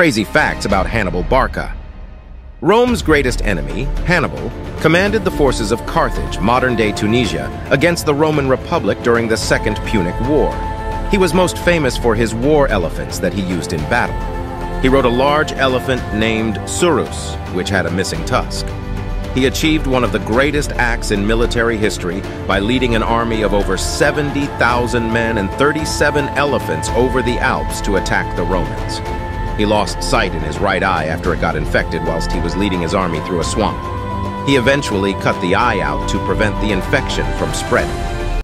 crazy facts about Hannibal Barca. Rome's greatest enemy, Hannibal, commanded the forces of Carthage, modern-day Tunisia, against the Roman Republic during the Second Punic War. He was most famous for his war elephants that he used in battle. He rode a large elephant named Surus, which had a missing tusk. He achieved one of the greatest acts in military history by leading an army of over 70,000 men and 37 elephants over the Alps to attack the Romans. He lost sight in his right eye after it got infected whilst he was leading his army through a swamp. He eventually cut the eye out to prevent the infection from spreading.